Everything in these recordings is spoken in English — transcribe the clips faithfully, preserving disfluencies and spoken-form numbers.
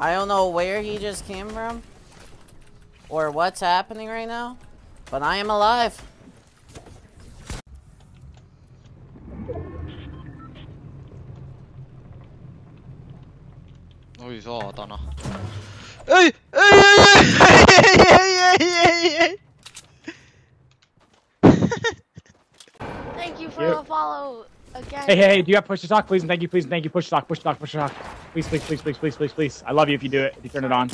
I don't know where he just came from or what's happening right now, but I am alive. Oi saatana. Ei! Ei ei ei! Ei ei ei ei! Thank you for yep. the follow again. Hey, hey, hey, do you have push to talk, please? And thank you, please, and thank you. Push to talk, push to talk, push to talk. Please, please, please, please, please, please, please. I love you if you do it, if you turn it on.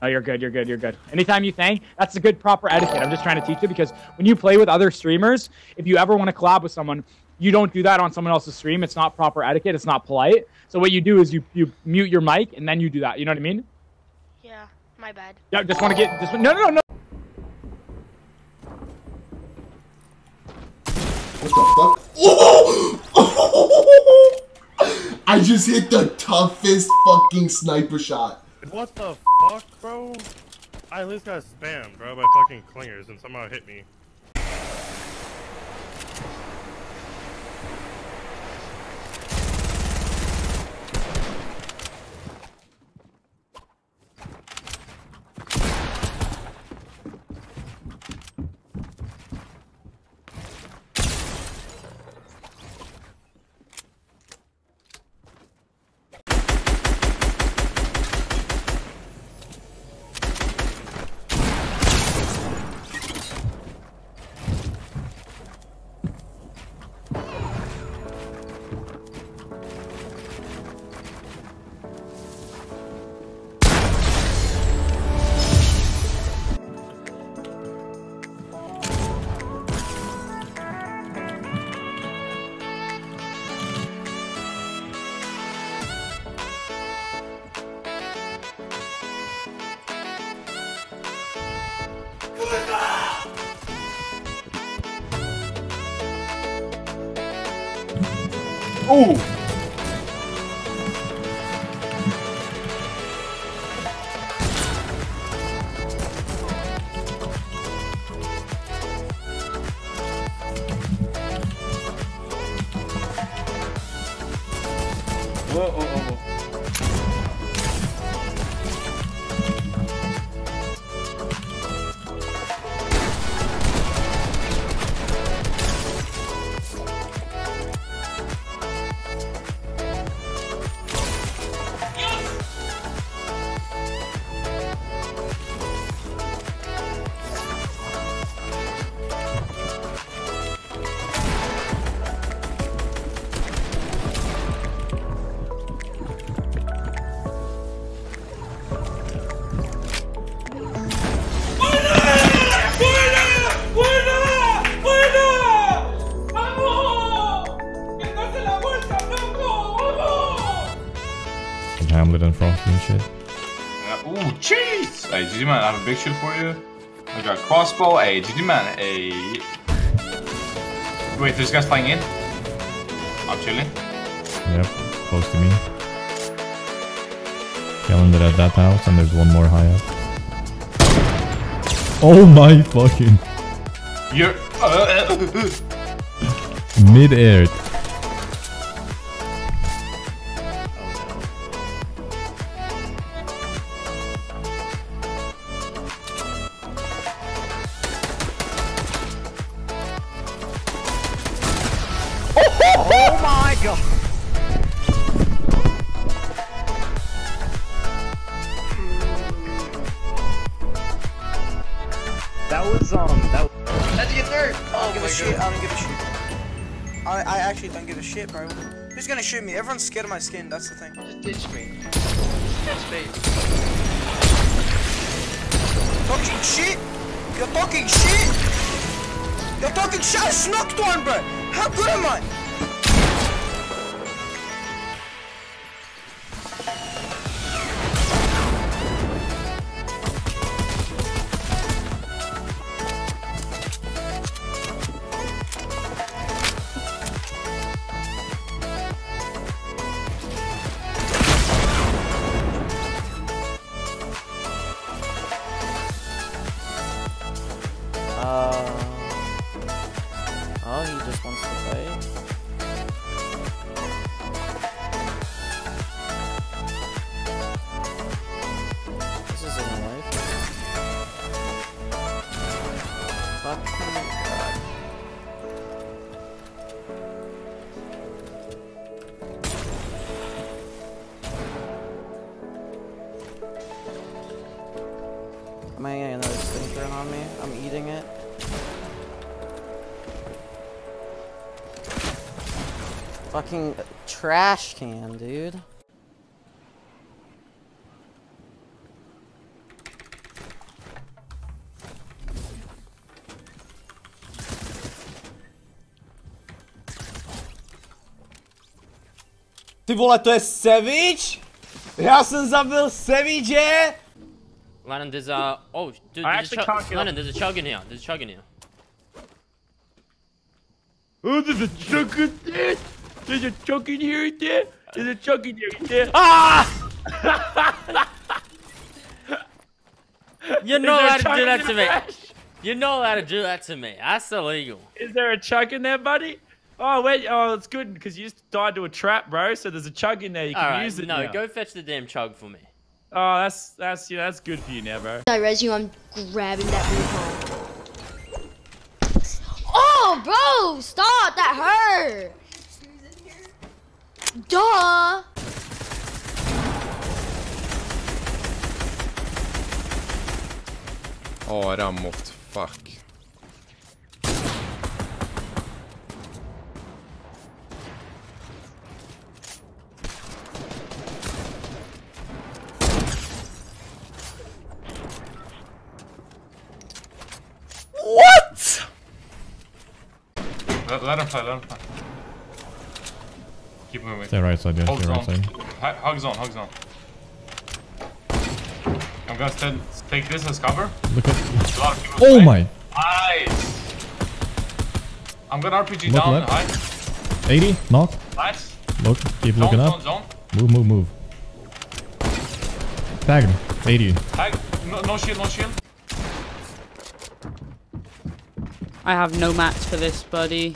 Oh, you're good, you're good, you're good. Anytime you thank, that's a good proper etiquette. I'm just trying to teach you because when you play with other streamers, if you ever want to collab with someone, you don't do that on someone else's stream. It's not proper etiquette, it's not polite. So what you do is you, you mute your mic and then you do that. You know what I mean? Yeah, my bad. Yeah, just want to get, just, no, no, no, no. What the fuck? Oh! I just hit the toughest fucking sniper shot. What the fuck, bro? I at least got spammed, bro, by fucking clingers and somehow hit me. Ooh! Whoa, oh, oh, oh. Hamlet and Frosty and shit. Uh, ooh, cheese! Hey, G G man, I have a big shit for you. I got crossbow. Hey, G G man. Hey. Wait, this guy's flying in? I'm chilling. Yep, close to me. Killing it at that house, and there's one more high up. Oh my fucking. You're. Mid air. Oh my god! That was um. That. Let's get there. I don't give a shit. I don't give a shit. I I actually don't give a shit, bro. Who's gonna shoot me? Everyone's scared of my skin. That's the thing. Just ditch me. Ditch me. Talking shit. You're talking shit. You're talking shit. I snuck one, bro. How good am I? Uh, oh, he just wants to play. fucking god. Am I getting another stinker on me? I'm eating it. Fucking trash can, dude. Ty vole, to je Savage? Já jsem zabil Savage. Lennon, there's a oh, dude, there's a chug. Lennon, there's a chug in here. There's a chug in here. Oh, there's a chug in there. There's a chug in here and there. There's a chug in here and there. Ah! You know how to do that to me. You know how to do that to me. That's illegal. Is there a chug in there, buddy? Oh wait, oh it's good because you just died to a trap, bro. So there's a chug in there. You can all right, use it. No, now. Go fetch the damn chug for me. Oh, that's that's yeah, that's good for you now, bro. I res you. I'm grabbing that roof hole. Oh, bro, stop! That hurt. Duh. Oh, I'm muffed. Fuck. Let him play, let him play. Keep moving. Stay right side, yeah. Hold stay right side. Hug zone, hug zone. I'm gonna stand, take this as cover. Look at oh playing. My! Nice! I'm gonna R P G look down high. eighty, knock. Nice. Look, keep zone, looking zone, up. Zone. Move, move, move. Tag him. eighty. Tag. No, no shield, no shield. I have no match for this, buddy.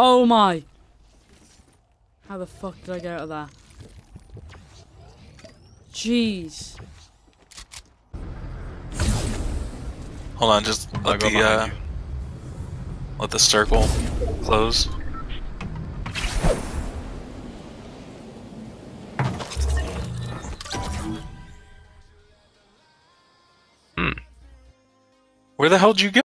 Oh my! How the fuck did I get out of that? Jeez. Hold on, just let the uh, let the circle close. Where the hell did you go?